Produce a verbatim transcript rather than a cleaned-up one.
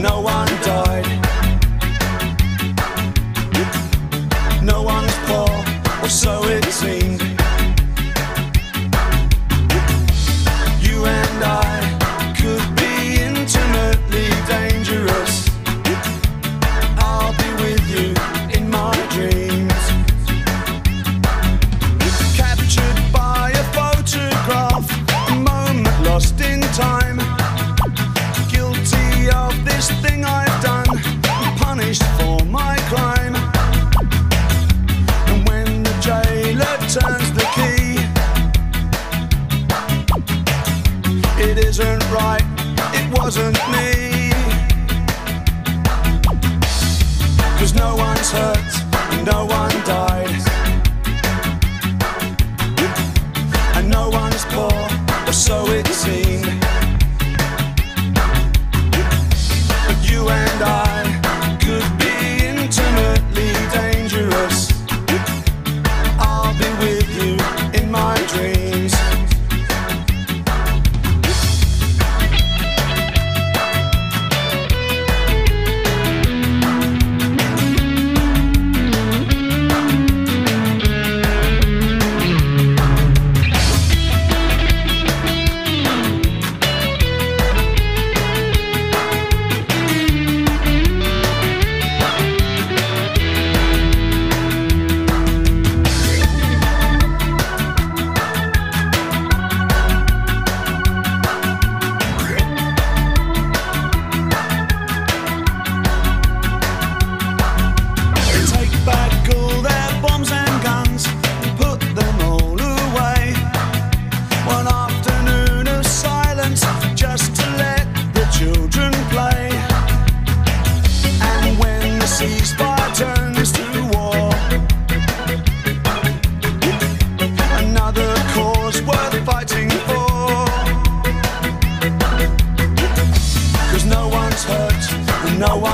no one died. No one's poor, or so it seemed. You and I could be intimately dangerous. I'll be with you in my dreams. Captured by a photograph, a moment lost in time. Guilty of this thing I've done, punished for my crime. And when the jailer turns the key, it isn't right, it wasn't me. Cause no one's hurt and no one died. And no one's poor, or so it seemed. But you and I could be intimately dangerous. I'll be with you in my dreams. No one